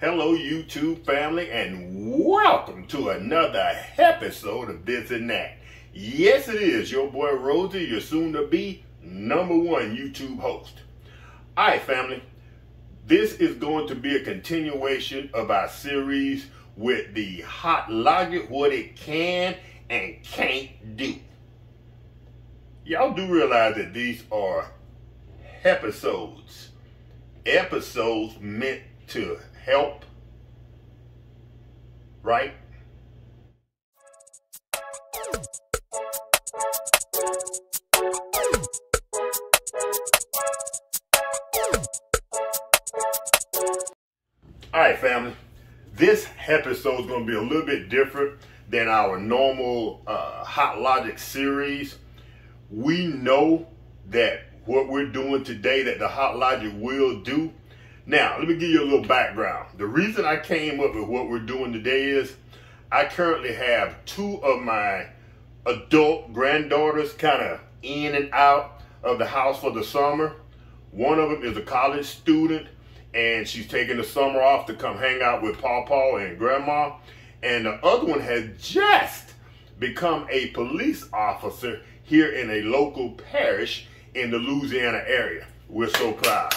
Hello YouTube family, and welcome to another episode of This and That. Yes it is, your boy Rosie, your soon to be #1 YouTube host. Alright family, this is going to be a continuation of our series with the Hot Logic, what it can and can't do. Y'all do realize that these are episodes meant to help, right? All right, family. This episode is going to be a little bit different than our normal Hot Logic series. We know that what we're doing today, that the Hot Logic will do. Now, let me give you a little background. The reason I came up with what we're doing today is I currently have two of my adult granddaughters kind of in and out of the house for the summer. One of them is a college student, and she's taking the summer off to come hang out with Pawpaw and Grandma. And the other one has just become a police officer here in a local parish in the Louisiana area. We're so proud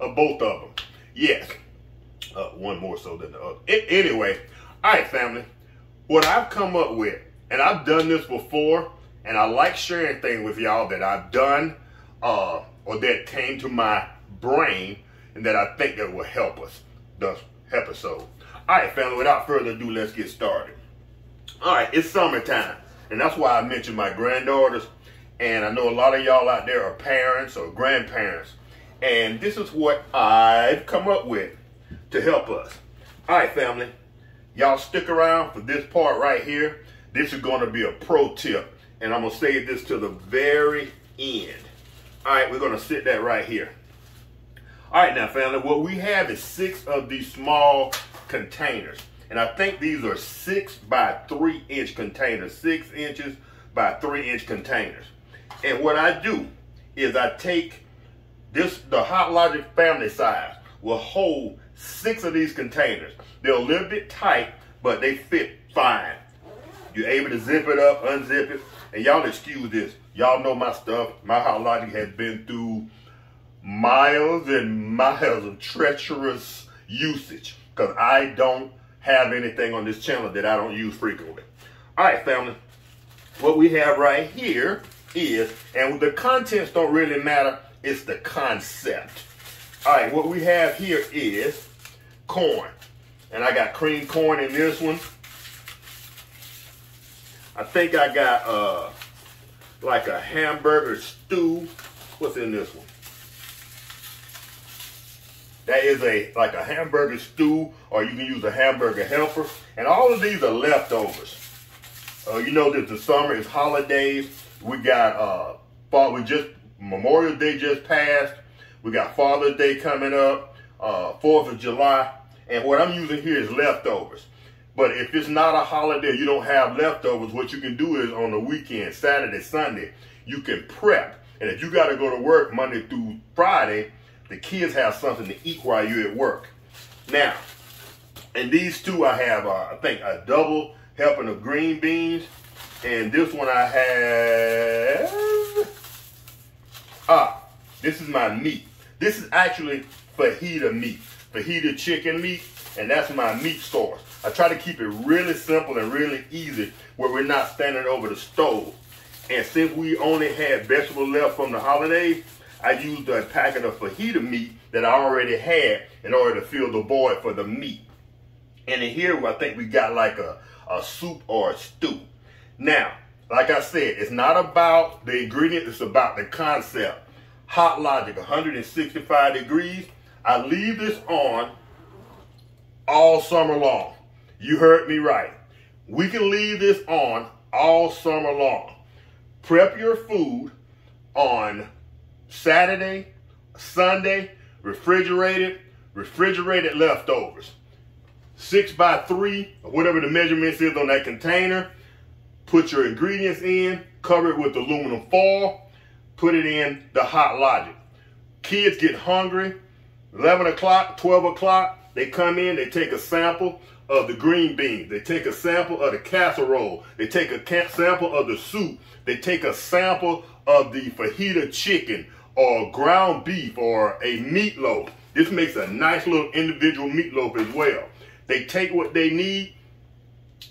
of both of them. Yes, one more so than the other. Anyway, all right, family. What I've come up with, and I've done this before, and I like sharing things with y'all that I've done or that came to my brain and that I think that will help us this episode. All right, family. Without further ado, let's get started. All right, it's summertime, and that's why I mentioned my granddaughters. And I know a lot of y'all out there are parents or grandparents. And this is what I've come up with to help us. All right, family. Y'all stick around for this part right here. This is going to be a pro tip. And I'm going to save this to the very end. All right, we're going to sit that right here. All right, now, family, what we have is 6 of these small containers. And I think these are 6 by 3-inch containers, 6 inches by 3-inch containers. And what I do is I take this, the Hot Logic family size will hold 6 of these containers. They're a little bit tight, but they fit fine. You're able to zip it up, unzip it. And y'all excuse this. Y'all know my stuff. My Hot Logic has been through miles and miles of treacherous usage because I don't have anything on this channel that I don't use frequently. All right, family. What we have right here is, and the contents don't really matter, it's the concept. All right, what we have here is corn. And I got cream corn in this one. I think I got like a hamburger stew. What's in this one? That is like a hamburger stew, or you can use a hamburger helper. And all of these are leftovers. You know that the summer is holidays. We got fall. We just Memorial Day just passed. We got Father's Day coming up, 4th of July. And what I'm using here is leftovers. But if it's not a holiday, you don't have leftovers, what you can do is on the weekend, Saturday, Sunday, you can prep. And if you got to go to work Monday through Friday, the kids have something to eat while you're at work. Now, and these two I have, I think, a double helping of green beans. And this one I have... this is my meat. This is actually fajita meat, fajita chicken meat, and that's my meat source. I try to keep it really simple and really easy where we're not standing over the stove. And since we only had vegetables left from the holidays, I used a packet of fajita meat that I already had in order to fill the void for the meat. And in here, I think we got like a soup or a stew. Now, like I said, it's not about the ingredient, it's about the concept. Hot Logic, 165 degrees. I leave this on all summer long. You heard me right. We can leave this on all summer long. Prep your food on Saturday, Sunday, refrigerated leftovers. 6 by 3, or whatever the measurements is on that container. Put your ingredients in, cover it with aluminum foil. Put it in the Hot Logic. Kids get hungry, 11 o'clock, 12 o'clock, They come in, they take a sample of the green beans. They take a sample of the casserole. They take a sample of the soup. They take a sample of the fajita chicken or ground beef or a meatloaf. This makes a nice little individual meatloaf as well. They take what they need.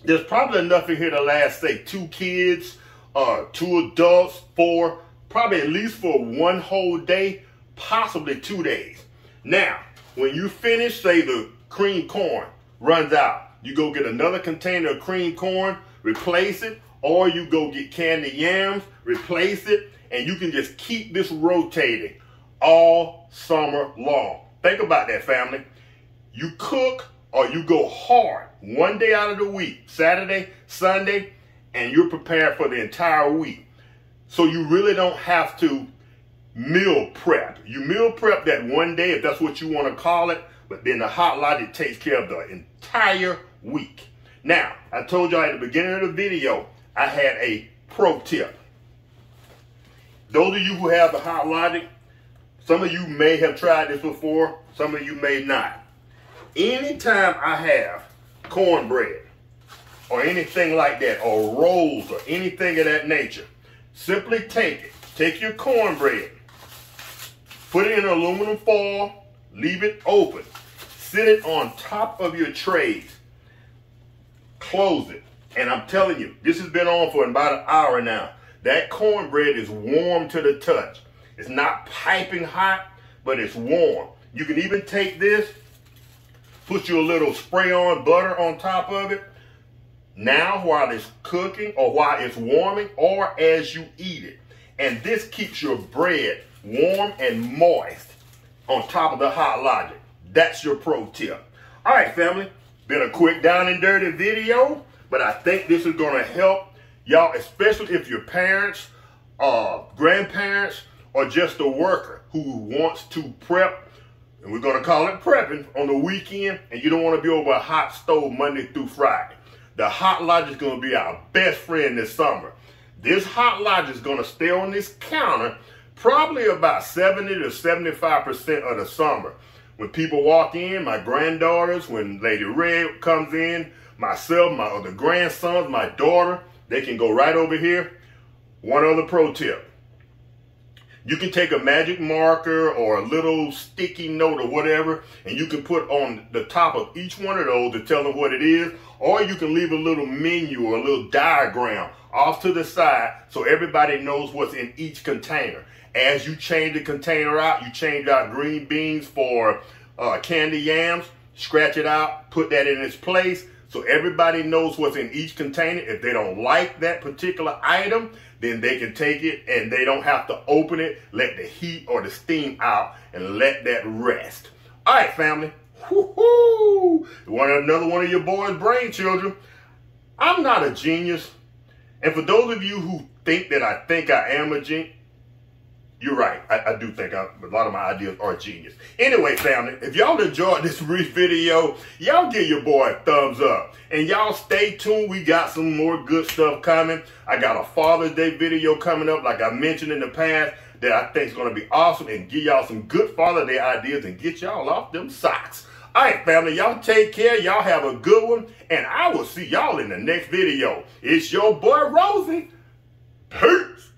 There's probably enough in here to last, say, 2 kids, 2 adults, 4, probably at least for 1 whole day, possibly 2 days. Now, when you finish, say, the cream corn runs out, you go get another container of cream corn, replace it, or you go get candy yams, replace it, and you can just keep this rotating all summer long. Think about that, family. You cook or you go hard 1 day out of the week, Saturday, Sunday, and you're prepared for the entire week. So you really don't have to meal prep. You meal prep that 1 day if that's what you want to call it, but then the Hot Logic takes care of the entire week. Now, I told y'all at the beginning of the video, I had a pro tip. Those of you who have the Hot Logic, some of you may have tried this before, some of you may not. Anytime I have cornbread or anything like that, or rolls or anything of that nature, simply take it. Take your cornbread, put it in aluminum foil, leave it open, sit it on top of your trays, close it, and I'm telling you, this has been on for about 1 hour now. That cornbread is warm to the touch. It's not piping hot, but it's warm. You can even take this, put your little spray-on butter on top of it. Now, while it's cooking or while it's warming or as you eat it. And this keeps your bread warm and moist on top of the Hot Logic. That's your pro tip. All right, family. Been a quick down and dirty video, but I think this is going to help y'all, especially if you're parents, grandparents, or just a worker who wants to prep, and we're going to call it prepping, on the weekend, and you don't want to be over a hot stove Monday through Friday. The Hot Logic is going to be our best friend this summer. This Hot Logic is going to stay on this counter probably about 70 to 75% of the summer. When people walk in, my granddaughters, when Lady Red comes in, myself, my other grandsons, my daughter, they can go right over here. One other pro tip. You can take a magic marker or a little sticky note or whatever, and you can put on the top of each one of those to tell them what it is, or you can leave a little menu or a little diagram off to the side so everybody knows what's in each container. As you change the container out, you change out green beans for candy yams, scratch it out, put that in its place, so everybody knows what's in each container. If they don't like that particular item, then they can take it and they don't have to open it. Let the heat or the steam out and let that rest. All right, family. Woo-hoo! Another one of your boys' brain children. I'm not a genius. And for those of you who think that I think I am a genius, you're right. I do think a lot of my ideas are genius. Anyway, family, if y'all enjoyed this brief video, y'all give your boy a thumbs up. And y'all stay tuned. We got some more good stuff coming. I got a Father's Day video coming up, like I mentioned in the past, that I think is going to be awesome and give y'all some good Father's Day ideas and get y'all off them socks. All right, family, y'all take care. Y'all have a good one. And I will see y'all in the next video. It's your boy, Rosie. Peace.